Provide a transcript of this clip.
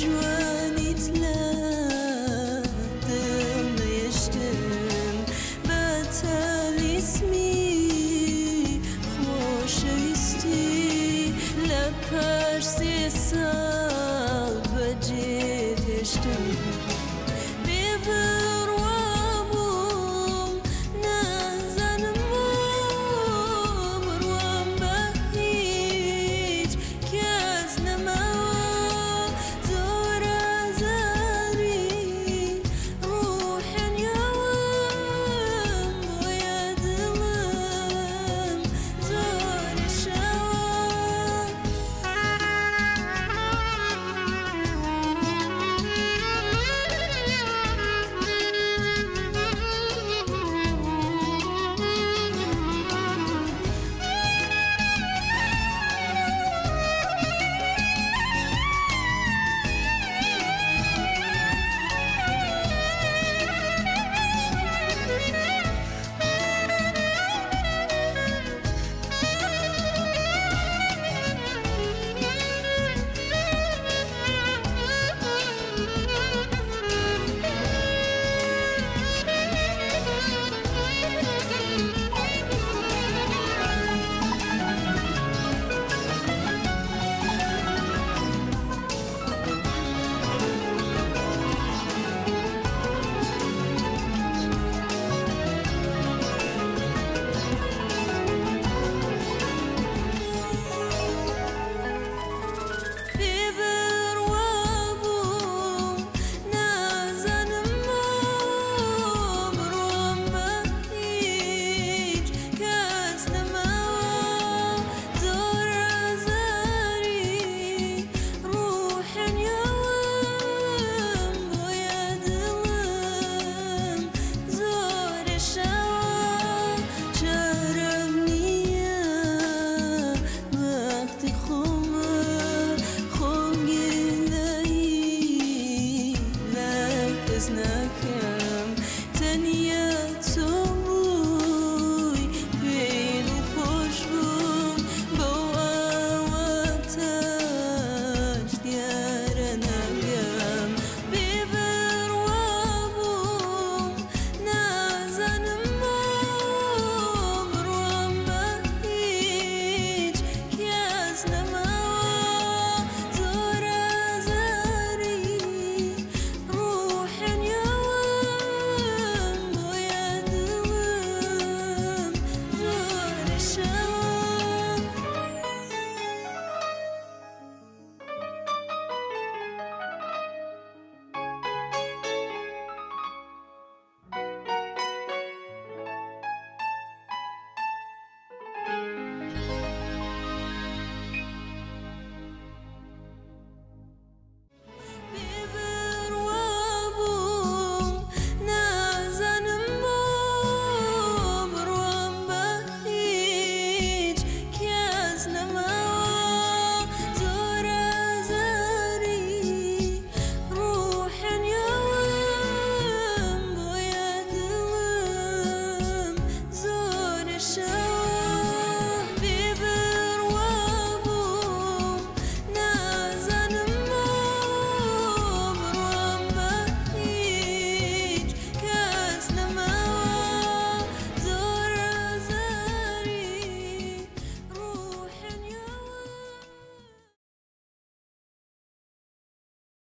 dream.